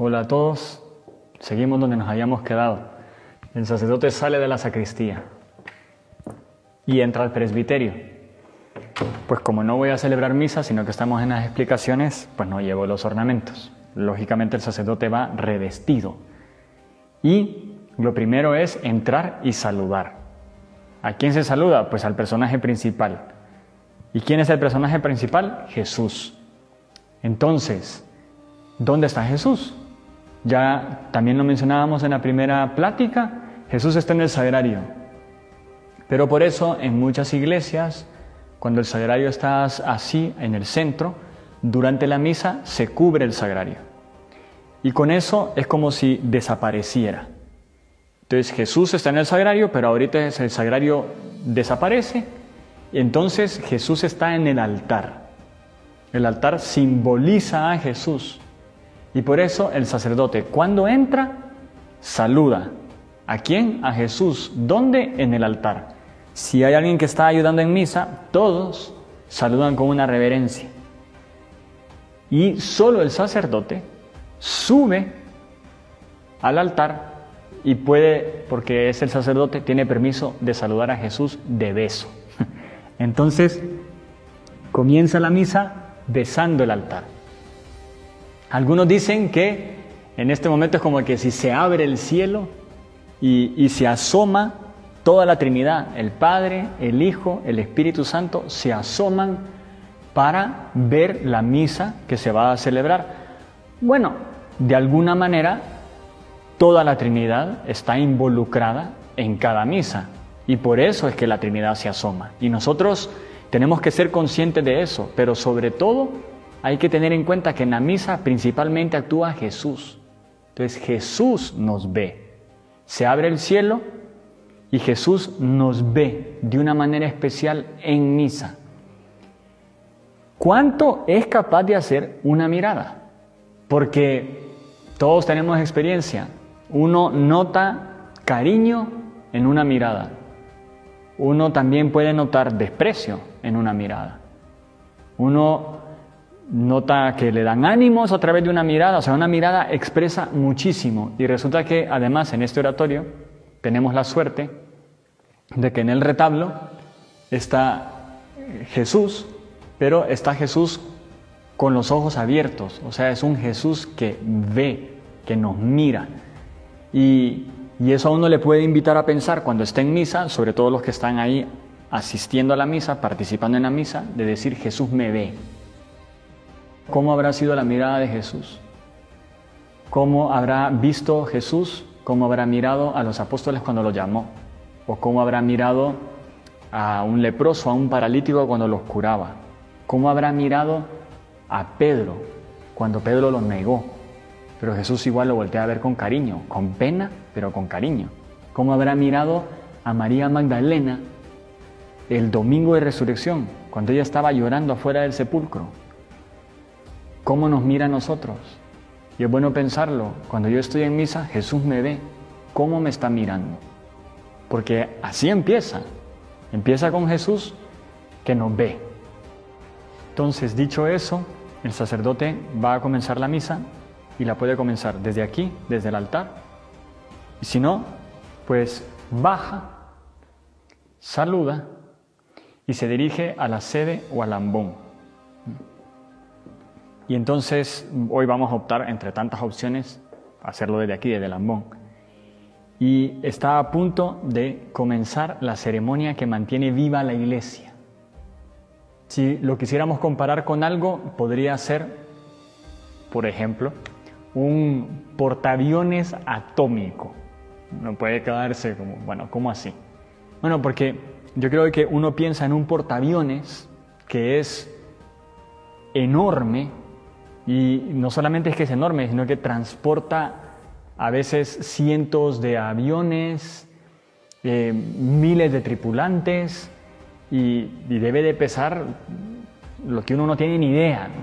Hola a todos, seguimos donde nos hayamos quedado. El sacerdote sale de la sacristía y entra al presbiterio. Pues como no voy a celebrar misa, sino que estamos en las explicaciones, pues no llevo los ornamentos. Lógicamente el sacerdote va revestido. Y lo primero es entrar y saludar. ¿A quién se saluda? Pues al personaje principal. ¿Y quién es el personaje principal? Jesús. Entonces, ¿dónde está Jesús? Ya también lo mencionábamos en la primera plática, Jesús está en el sagrario. Pero por eso en muchas iglesias, cuando el sagrario está así en el centro, durante la misa se cubre el sagrario. Y con eso es como si desapareciera. Entonces Jesús está en el sagrario, pero ahorita el sagrario desaparece. Y entonces Jesús está en el altar. El altar simboliza a Jesús. Y por eso el sacerdote, cuando entra, saluda. ¿A quién? A Jesús. ¿Dónde? En el altar. Si hay alguien que está ayudando en misa, todos saludan con una reverencia. Y solo el sacerdote sube al altar y puede, porque es el sacerdote, tiene permiso de saludar a Jesús de beso. Entonces, comienza la misa besando el altar. Algunos dicen que en este momento es como que si se abre el cielo y se asoma toda la Trinidad, el Padre, el Hijo, el Espíritu Santo, se asoman para ver la misa que se va a celebrar. Bueno, de alguna manera, toda la Trinidad está involucrada en cada misa y por eso es que la Trinidad se asoma. Y nosotros tenemos que ser conscientes de eso, pero sobre todo hay que tener en cuenta que en la misa principalmente actúa Jesús. Entonces Jesús nos ve. Se abre el cielo y Jesús nos ve de una manera especial en misa. ¿Cuánto es capaz de hacer una mirada? Porque todos tenemos experiencia. Uno nota cariño en una mirada. Uno también puede notar desprecio en una mirada. Uno nota que le dan ánimos a través de una mirada, o sea, una mirada expresa muchísimo. Y resulta que además en este oratorio tenemos la suerte de que en el retablo está Jesús, pero está Jesús con los ojos abiertos, o sea, es un Jesús que ve, que nos mira. Y eso a uno le puede invitar a pensar cuando está en misa, sobre todo los que están ahí asistiendo a la misa, participando en la misa, de decir Jesús me ve. ¿Cómo habrá sido la mirada de Jesús? ¿Cómo habrá visto Jesús? ¿Cómo habrá mirado a los apóstoles cuando los llamó? ¿O cómo habrá mirado a un leproso, a un paralítico cuando los curaba? ¿Cómo habrá mirado a Pedro cuando Pedro los negó? Pero Jesús igual lo voltea a ver con cariño, con pena, pero con cariño. ¿Cómo habrá mirado a María Magdalena el domingo de resurrección, cuando ella estaba llorando afuera del sepulcro? ¿Cómo nos mira a nosotros? Y es bueno pensarlo. Cuando yo estoy en misa, Jesús me ve. ¿Cómo me está mirando? Porque así empieza. Empieza con Jesús que nos ve. Entonces, dicho eso, el sacerdote va a comenzar la misa y la puede comenzar desde aquí, desde el altar. Y si no, pues baja, saluda y se dirige a la sede o al ambón. Y entonces hoy vamos a optar entre tantas opciones, hacerlo desde aquí, desde el ambón. Y está a punto de comenzar la ceremonia que mantiene viva la iglesia. Si lo quisiéramos comparar con algo, podría ser, por ejemplo, un portaaviones atómico. No puede quedarse como, bueno, ¿cómo así? Bueno, porque yo creo que uno piensa en un portaaviones que es enorme. Y no solamente es que es enorme, sino que transporta a veces cientos de aviones, miles de tripulantes y debe de pesar lo que uno no tiene ni idea, ¿no?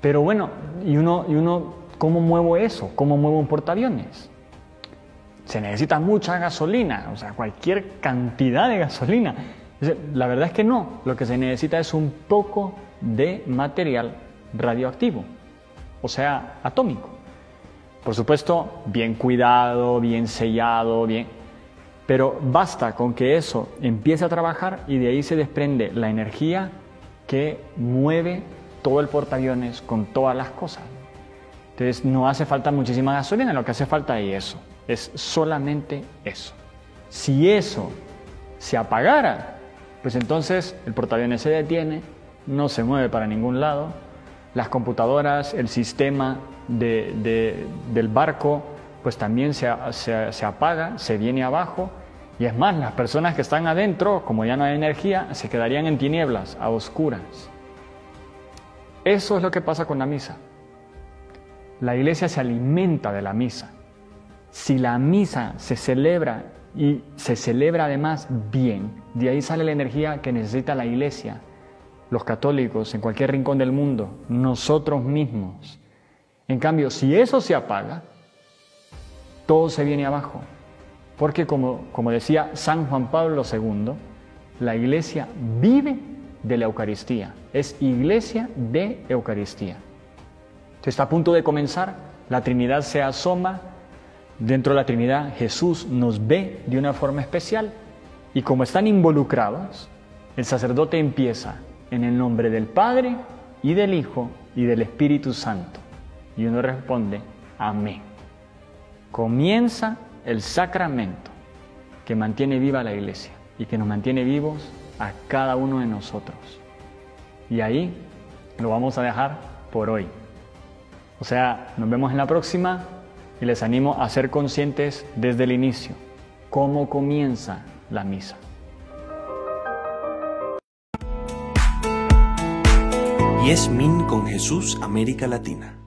Pero bueno, ¿y uno cómo muevo eso? ¿Cómo muevo un portaaviones? Se necesita mucha gasolina, o sea, cualquier cantidad de gasolina. La verdad es que no, lo que se necesita es un poco de material radioactivo, o sea, atómico. Por supuesto, bien cuidado, bien sellado, bien... Pero basta con que eso empiece a trabajar y de ahí se desprende la energía que mueve todo el portaaviones con todas las cosas. Entonces no hace falta muchísima gasolina, lo que hace falta es eso, es solamente eso. Si eso se apagara, pues entonces el portaaviones se detiene, no se mueve para ningún lado, las computadoras, el sistema del barco, pues también se apaga, se viene abajo, y es más, las personas que están adentro, como ya no hay energía, se quedarían en tinieblas, a oscuras. Eso es lo que pasa con la misa. La iglesia se alimenta de la misa. Si la misa se celebra, y se celebra además bien, de ahí sale la energía que necesita la iglesia, los católicos, en cualquier rincón del mundo, nosotros mismos. En cambio, si eso se apaga, todo se viene abajo, porque como decía San Juan Pablo II, la iglesia vive de la Eucaristía, es iglesia de Eucaristía. Entonces, está a punto de comenzar, la Trinidad se asoma, dentro de la Trinidad Jesús nos ve de una forma especial, y como están involucrados, el sacerdote empieza en el nombre del Padre, y del Hijo, y del Espíritu Santo, y uno responde, amén. Comienza el sacramento que mantiene viva la iglesia y que nos mantiene vivos a cada uno de nosotros. Y ahí lo vamos a dejar por hoy. O sea, nos vemos en la próxima y les animo a ser conscientes desde el inicio, cómo comienza la misa. Yes Min con Jesús, América Latina.